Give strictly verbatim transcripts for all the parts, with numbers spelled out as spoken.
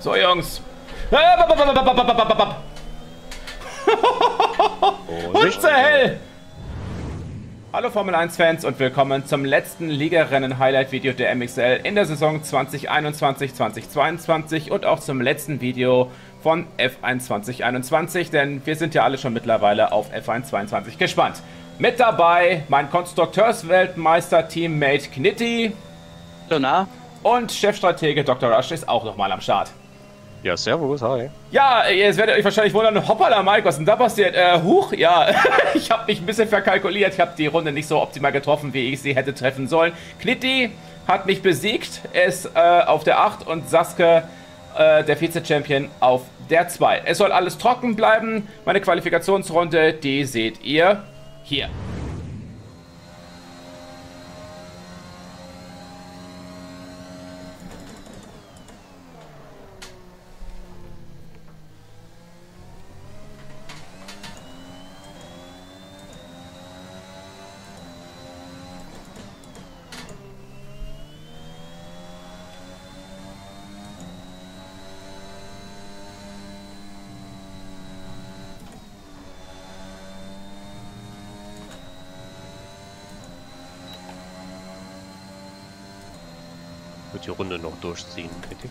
So, Jungs. Und zur Hell! Hallo Formel eins Fans und willkommen zum letzten Ligarennen-Highlight-Video der M X L in der Saison zwanzig einundzwanzig zwanzig zweiundzwanzig und auch zum letzten Video von F einundzwanzig einundzwanzig, denn wir sind ja alle schon mittlerweile auf F eins zweiundzwanzig gespannt. Mit dabei mein Konstrukteursweltmeister-Teammate Knitti Luna und Chefstratege Doktor Rush ist auch nochmal am Start. Ja, servus, hi. Ja, jetzt werdet ihr euch wahrscheinlich wundern, hoppala, Mike, was ist denn da passiert? Äh, huch, ja, ich habe mich ein bisschen verkalkuliert. Ich habe die Runde nicht so optimal getroffen, wie ich sie hätte treffen sollen. Knitti hat mich besiegt, ist äh, auf der acht und Sascha, äh, der Vize-Champion, auf der zwei. Es soll alles trocken bleiben. Meine Qualifikationsrunde, die seht ihr hier. Wird die Runde noch durchziehen, bitte.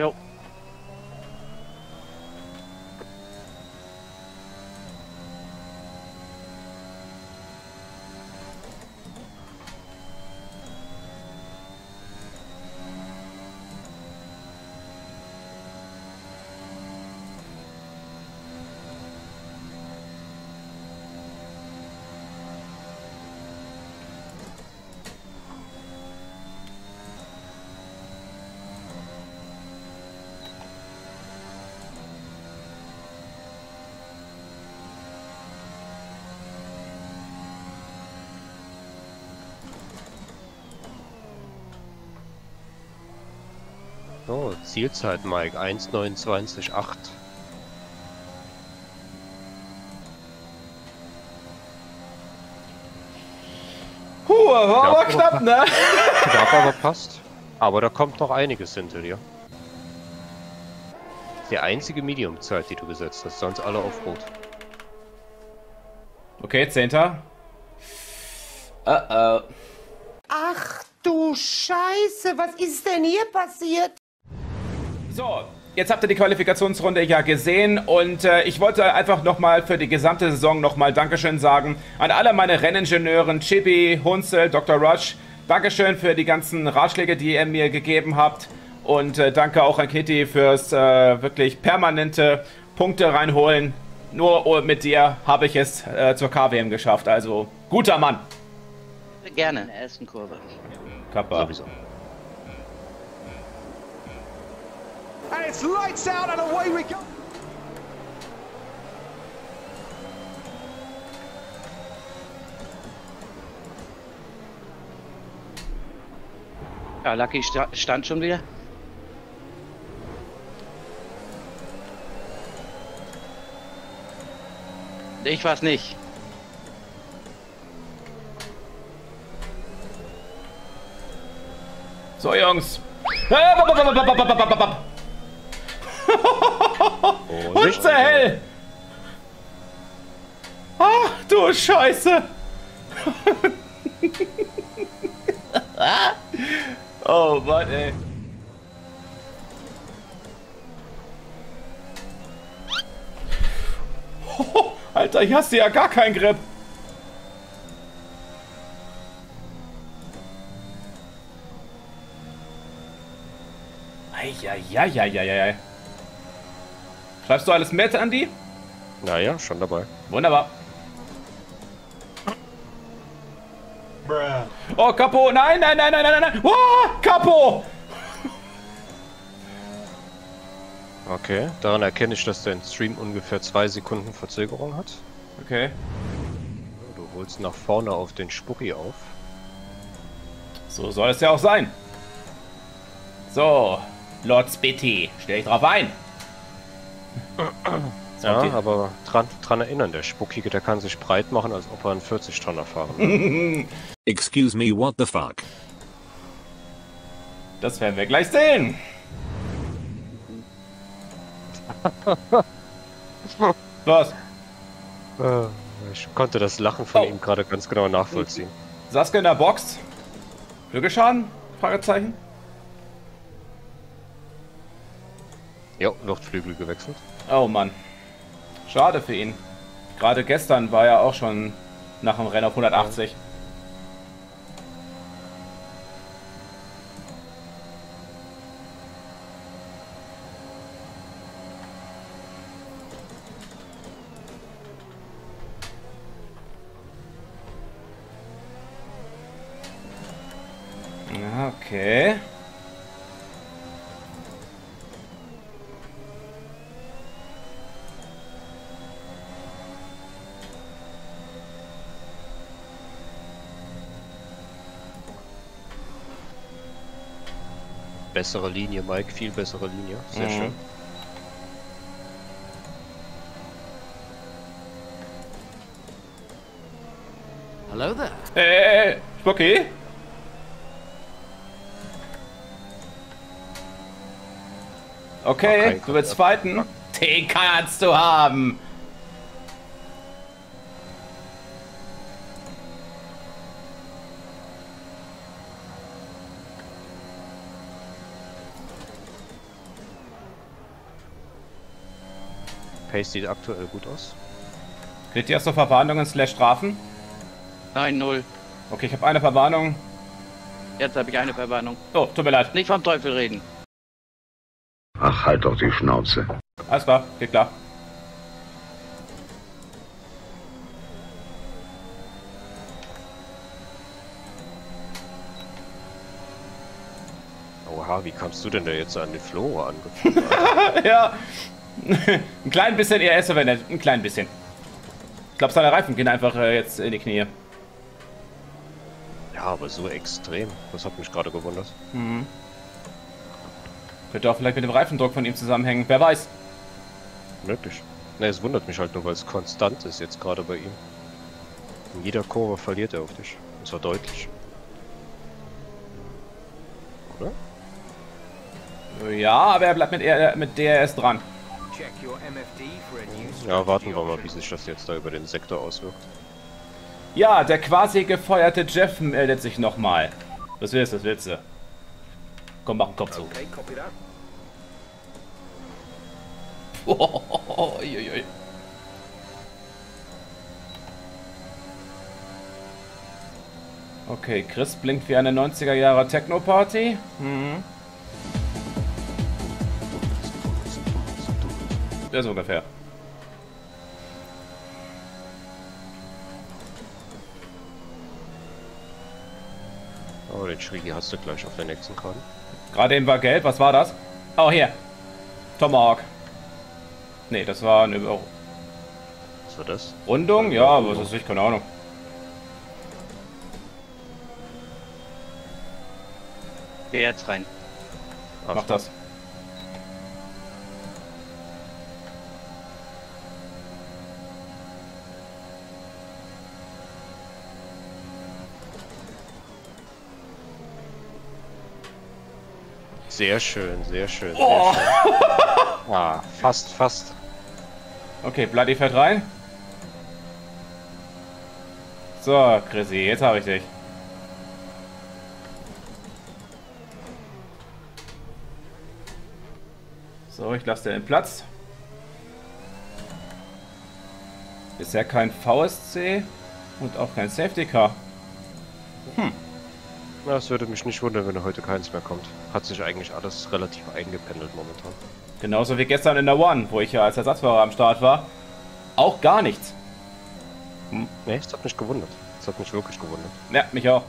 Jo. Oh, Zielzeit, Mike, eins neunundzwanzig acht. Huh, war aber knapp, ne? Knapp, aber passt. Aber da kommt noch einiges hinter dir. Die einzige Medium-Zeit, die du gesetzt hast, sonst alle auf Rot. Okay, Zehnter. Uh-oh. Ach du Scheiße, was ist denn hier passiert? So, jetzt habt ihr die Qualifikationsrunde ja gesehen und äh, ich wollte einfach nochmal für die gesamte Saison nochmal Dankeschön sagen an alle meine Renningenieuren, Chibi, Hunzel, Doktor Rush. Dankeschön für die ganzen Ratschläge, die ihr mir gegeben habt und äh, danke auch an Knitti fürs äh, wirklich permanente Punkte reinholen. Nur mit dir habe ich es äh, zur K W M geschafft, also guter Mann. Gerne, in der ersten Kurve. Kappa. Sowieso. And it's lights out and away we go. Ja, Lucky sta stand schon wieder. Ich war's nicht. So, Jungs. Und zur Hell! Ach du Scheiße! Oh Mann, ey. Alter, ich hasse ja gar keinen Grip. Ja, ja, ja, ja, ja. Schreibst du alles mit, Andi? Naja, schon dabei. Wunderbar. Oh, Kapo. Nein, nein, nein, nein, nein, nein. Oh, Kapo. Okay, daran erkenne ich, dass dein Stream ungefähr zwei Sekunden Verzögerung hat. Okay. Du holst nach vorne auf den Spucki auf. So soll es ja auch sein. So. Lord Spitty, stell dich drauf ein! Ja, aber dran, dran erinnern, der Spuckige, der kann sich breit machen, als ob er einen vierzig Tonner fahren würde. Excuse me, what the fuck? Das werden wir gleich sehen. Los. Ich konnte das Lachen von oh. ihm gerade ganz genau nachvollziehen. Sascha in der Box. Flügelschaden? Fragezeichen. Ja, Luftflügel gewechselt. Oh Mann. Schade für ihn. Gerade gestern war er auch schon nach dem Rennen auf hundertachtzig. Ja. Okay. Bessere Linie, Mike, viel bessere Linie. Sehr mhm. schön. Hello there. Hey, Spocky? Okay, du willst fighten? Den kannst du haben! Pace sieht aktuell gut aus. Kriegt ihr erst noch Verwarnungen slash Strafen? Nein, null. Okay, ich habe eine Verwarnung. Jetzt habe ich eine Verwarnung. Oh, tut mir leid. Nicht vom Teufel reden. Ach, halt doch die Schnauze. Alles klar, geht klar. Oha, wie kamst du denn da jetzt an den Flo angefangen? Ja, ein klein bisschen E R S verwendet, ein klein bisschen. Ich glaube, seine Reifen gehen einfach äh, jetzt in die Knie. Ja, aber so extrem. Das hat mich gerade gewundert. Mhm. Könnte auch vielleicht mit dem Reifendruck von ihm zusammenhängen, wer weiß. Möglich. Ne, es wundert mich halt nur, weil es konstant ist jetzt gerade bei ihm. In jeder Kurve verliert er auf dich. Das war deutlich. Oder? Ja, aber er bleibt mit, er mit D R S dran. Ja, warten wir mal, wie sich das jetzt da über den Sektor auswirkt. Ja, der quasi gefeuerte Jeff meldet sich nochmal. Was willst du, was willst du? Komm, mach den Kopf zu. Oh, oi, okay, Chris blinkt wie eine neunziger Jahre Techno-Party. Mhm. Das ist ungefähr. Oh, den Schriegi hast du gleich auf der nächsten Karte. Gerade eben war gelb, was war das? Oh, hier. Tomahawk. Ne, das war eine... Oh. Was war das? Rundung? Ja, aber das ist, ich keine Ahnung. Geh jetzt rein. Mach Ach, das. Sehr schön, sehr schön. Oh. Sehr schön. Ah, fast, fast. Okay, Bloody fährt rein. So, Chrissy, jetzt habe ich dich. So, ich lasse dir den Platz. Bisher kein V S C und auch kein Safety Car. Hm. Das würde mich nicht wundern, wenn heute keins mehr kommt. Hat sich eigentlich alles relativ eingependelt momentan. Genauso wie gestern in der One, wo ich ja als Ersatzfahrer am Start war. Auch gar nichts. Hm. Nee, das hat mich gewundert. Das hat mich wirklich gewundert. Ja, mich auch.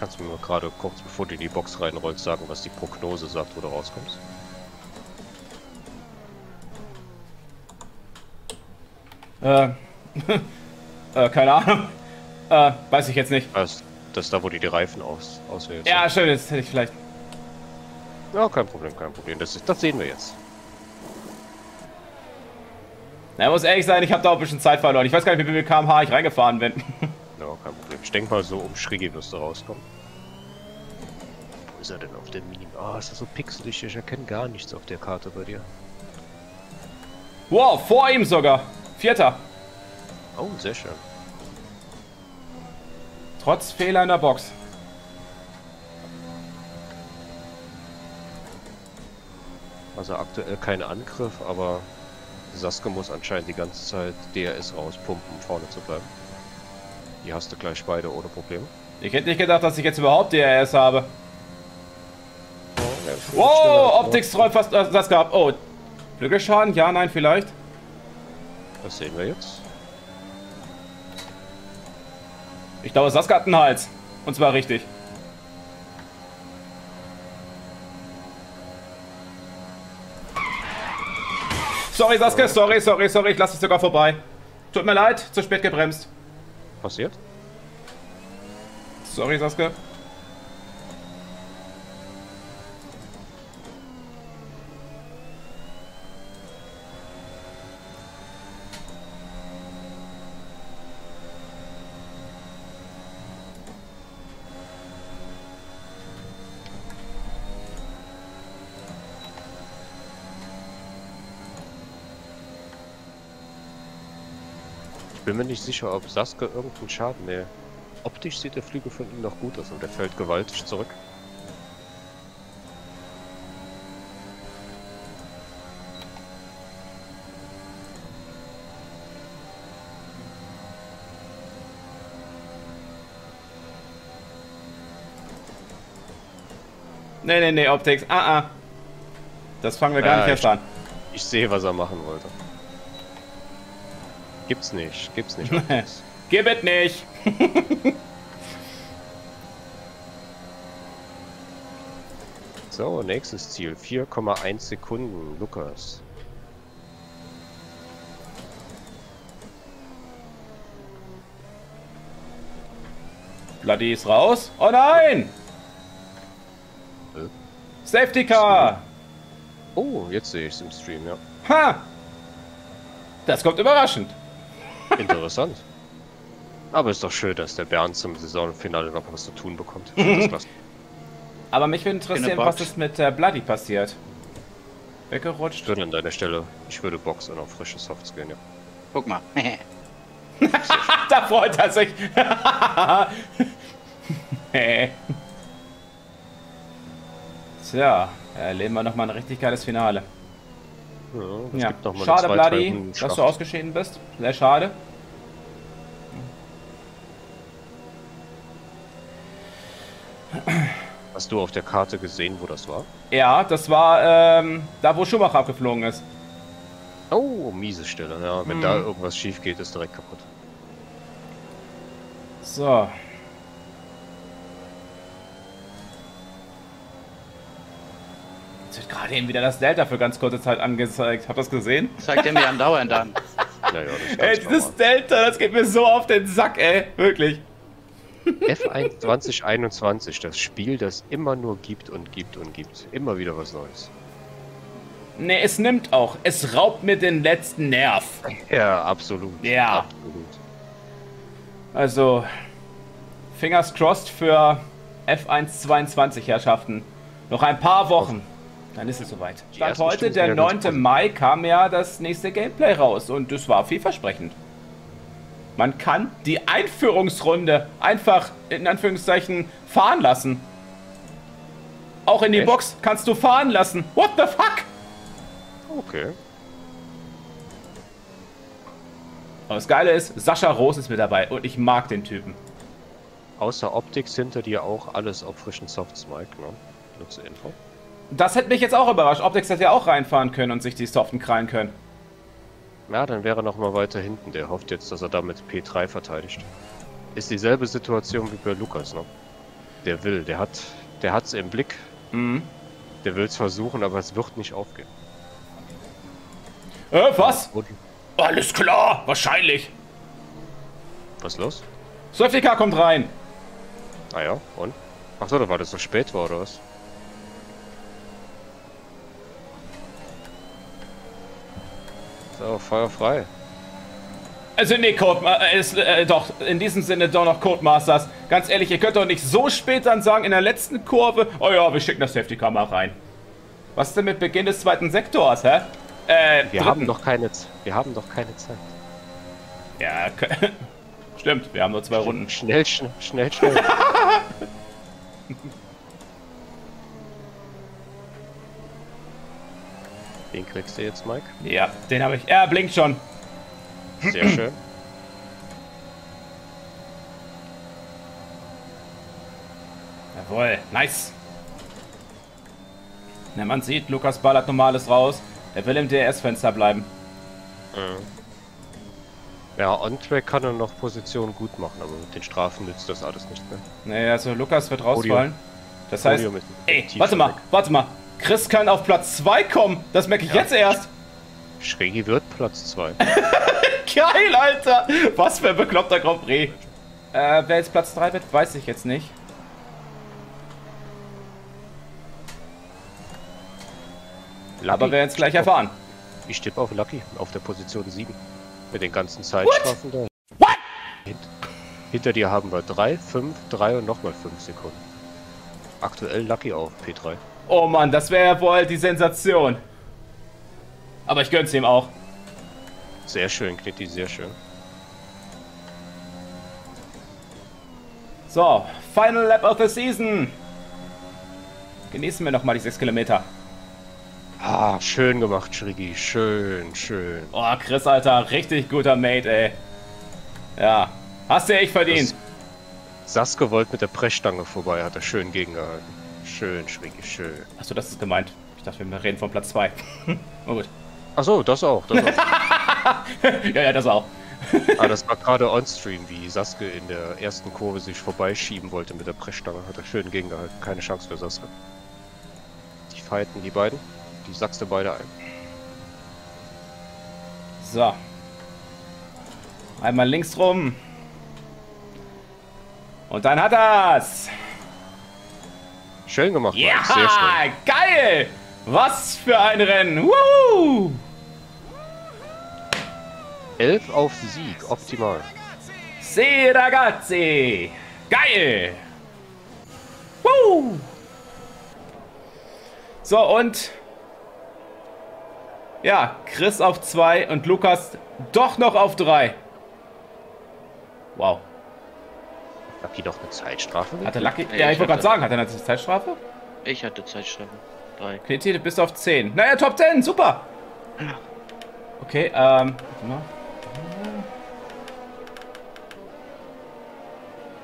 Kannst du mir gerade kurz, bevor du in die Box reinrollst, sagen, was die Prognose sagt, wo du rauskommst? Äh, äh keine Ahnung. Äh, weiß ich jetzt nicht. Das, das ist da, wo du die Reifen aus, auswählst. Ja, schön, das hätte ich vielleicht. Ja, kein Problem, kein Problem. Das, das sehen wir jetzt. Na, muss ehrlich sein, ich habe da auch ein bisschen Zeit verloren. Ich weiß gar nicht, wie viel km/h ich reingefahren bin. Ja, kein Problem. Ich denke mal, so um Schrigi wirst du rauskommen. ist er denn auf der Mini? Ah, oh, ist das so pixelig, ich erkenne gar nichts auf der Karte bei dir. Wow, vor ihm sogar. Vierter. Oh, sehr schön. Trotz Fehler in der Box. Also aktuell kein Angriff, aber Sascha muss anscheinend die ganze Zeit D R S rauspumpen, um vorne zu bleiben. Die hast du gleich beide ohne Probleme. Ich hätte nicht gedacht, dass ich jetzt überhaupt D R S habe. Oh, wow, Optikstreut fast äh, das gehabt. Oh, Flügelschaden? Ja, nein, vielleicht. Das sehen wir jetzt. Ich glaube, Sascha hat einen Hals. Und zwar richtig. Sorry, Sascha, sorry, sorry, sorry, ich lasse dich sogar vorbei. Tut mir leid, zu spät gebremst. Passiert? Sorry, Sascha. Ich bin mir nicht sicher, ob Sascha irgendeinen Schaden mehr. Optisch sieht der Flügel von ihm noch gut aus und er fällt gewaltig zurück. Nee, nee, nee, Optics. Ah, ah. Das fangen wir gar ja, nicht erst an. Ich, ich sehe, was er machen wollte. Gibt's nicht, gibt's nicht. Gib es nicht! So, nächstes Ziel. vier Komma eins Sekunden, Lukas. Bloody ist raus. Oh nein! Äh? Safety Car! Oh, jetzt sehe ich es im Stream, ja. Ha! Das kommt überraschend. Interessant. Aber ist doch schön, dass der Bernd zum Saisonfinale noch was zu tun bekommt. Das aber mich würde interessieren, was ist mit äh, Bloody passiert. Weggerutscht. Ich würde an deiner Stelle, ich würde Box und auf frische Softs gehen, ja. Guck mal. Da freut er sich. Tja, erleben wir nochmal ein richtig geiles Finale. Ja, ja. Gibt noch mal schade, Bloody, dass du ausgeschieden bist. Sehr schade. Hast du auf der Karte gesehen, wo das war? Ja, das war ähm, da, wo Schumacher abgeflogen ist. Oh, miese Stelle. Ja, wenn hm. da irgendwas schief geht, ist direkt kaputt. So. Jetzt wird gerade eben wieder das Delta für ganz kurze Zeit angezeigt. Habt ihr das gesehen? Zeigt er mir andauernd an. Ja, ja, das ey, dieses Delta, das geht mir so auf den Sack, ey. Wirklich. F einundzwanzig, das Spiel, das immer nur gibt und gibt und gibt. Immer wieder was Neues. Ne, es nimmt auch. Es raubt mir den letzten Nerv. Ja, absolut. Ja. Absolut. Also, fingers crossed für F eins zweiundzwanzig-Herrschaften. Noch ein paar Wochen. Auf dann ist es soweit. Stand heute, der neunte Mai, kam ja das nächste Gameplay raus und das war vielversprechend. Man kann die Einführungsrunde einfach in Anführungszeichen fahren lassen. Auch in die Echt? Box kannst du fahren lassen. What the fuck? Okay. Aber das Geile ist, Sascha Ross ist mit dabei und ich mag den Typen. Außer Optik hinter dir auch alles auf frischen Softs, Mike, ne? Nutze Info. Das hätte mich jetzt auch überrascht. Optics hätte ja auch reinfahren können und sich die Soften krallen können. Ja, dann wäre er noch mal weiter hinten. Der hofft jetzt, dass er damit P drei verteidigt. Ist dieselbe Situation wie bei Lukas, ne? Der will, der hat der hat's im Blick. Mhm. Der will's versuchen, aber es wird nicht aufgehen. Äh, was? Und? Alles klar, wahrscheinlich. Was los? Safety Car kommt rein. Ah ja, und? Achso, da war das so spät war, oder was? So, Feuer frei. Also nee, Code, äh, ist, äh, doch, in diesem Sinne doch noch Code Masters. Ganz ehrlich, ihr könnt doch nicht so spät dann sagen, in der letzten Kurve, oh ja, wir schicken das Safety Car mal rein. Was denn mit Beginn des zweiten Sektors, hä? Äh, wir haben doch keine, wir haben doch keine Zeit. Ja, stimmt, wir haben nur zwei Runden. Schnell, schnell, schnell, schnell. Den kriegst du jetzt, Mike? Ja, den habe ich. Er blinkt schon. Sehr schön. Jawohl, nice. Na, man sieht, Lukas ballert normales raus. Er will im D R S-Fenster bleiben. Ja, on-track kann er noch Positionen gut machen, aber mit den Strafen nützt das alles nicht mehr. Naja, also Lukas wird rausfallen. Das Podium heißt, ey, warte mal, warte mal. Chris kann auf Platz zwei kommen. Das merke ich ja jetzt erst. Schrägi wird Platz zwei. Geil, Alter. Was für ein bekloppter Grand Prix. Äh, wer jetzt Platz drei wird, weiß ich jetzt nicht. Lucky. Aber wir werden es gleich erfahren. Auf, ich tippe auf Lucky auf der Position sieben. Mit den ganzen Zeitstrafen da. What? Hint, hinter dir haben wir drei, fünf, drei und nochmal fünf Sekunden. Aktuell Lucky auf P drei. Oh Mann, das wäre ja wohl die Sensation. Aber ich gönn's ihm auch. Sehr schön, Knitti, sehr schön. So, Final Lap of the Season. Genießen wir nochmal die sechs Kilometer. Ah, schön gemacht, Schrigi. Schön, schön. Oh, Chris, Alter, richtig guter Mate, ey. Ja, hast du echt verdient. Sascha wollte mit der Pressstange vorbei, hat er schön gegengehalten. Schön, Schrigi, schön. Achso, das ist gemeint. Ich dachte, wir reden von Platz zwei. Oh, gut. Achso, das auch, das auch. ja, ja, das auch. ah, das war gerade on-stream, wie Sascha in der ersten Kurve sich vorbeischieben wollte mit der Pressstange. Hat er schön gegengehalten. Keine Chance für Sascha. Die fighten, die beiden. Die sackst du beide ein. So. Einmal links rum. Und dann hat er's. Schön gemacht. Ja, yeah, sehr schön. Geil. Was für ein Rennen. Woohoo. elf auf Sieg. Optimal. Si, ragazzi. Geil. Woo. So, und... Ja, Chris auf zwei und Lukas doch noch auf drei. Wow. Lucky doch eine Zeitstrafe? Hatte Lucky, ja, ich wollte gerade sagen, hat er eine Zeitstrafe? Ich hatte Zeitstrafe. drei. Knitti, du bist auf zehn. Naja, Top zehn, super. Okay, ähm.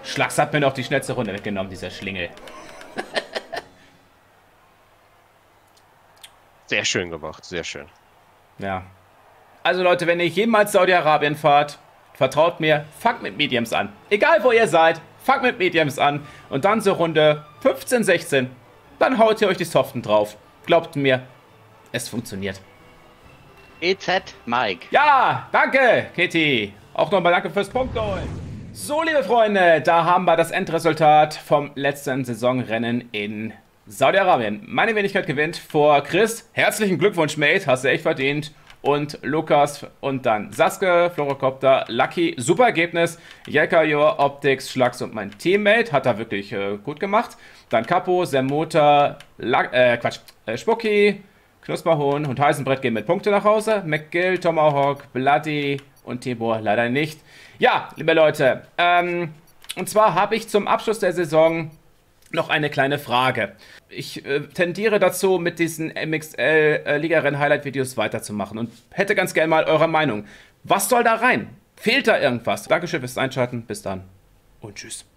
Schlags hat mir noch die schnellste Runde weggenommen, dieser Schlingel. Sehr schön gemacht, sehr schön. Ja. Also Leute, wenn ihr jemals Saudi-Arabien fahrt, vertraut mir, fangt mit Mediums an. Egal wo ihr seid, fangt mit Mediums an. Und dann so Runde fünfzehn, sechzehn. Dann haut ihr euch die Soften drauf. Glaubt mir, es funktioniert. E Z Mike. Ja, danke, Knitti. Auch nochmal danke fürs Punktholen. So, liebe Freunde, da haben wir das Endresultat vom letzten Saisonrennen in Saudi-Arabien. Meine Wenigkeit gewinnt vor Chris. Herzlichen Glückwunsch, Mate. Hast du echt verdient. Und Lukas und dann Sascha, Florokopter, Lucky. Super Ergebnis. Jelkajor, Optics, Schlags und mein Teammate. Hat er wirklich äh, gut gemacht. Dann Capo, Sermota, äh, Quatsch, äh, Spucki, Knusperhuhn und Heisenbrett gehen mit Punkte nach Hause. McGill, Tomahawk, Bloody und Tibor leider nicht. Ja, liebe Leute. Ähm, und zwar habe ich zum Abschluss der Saison... noch eine kleine Frage. Ich äh, tendiere dazu, mit diesen M X L-Liga-Rennen-Highlight-Videos weiterzumachen und hätte ganz gerne mal eure Meinung. Was soll da rein? Fehlt da irgendwas? Dankeschön fürs Einschalten. Bis dann und tschüss.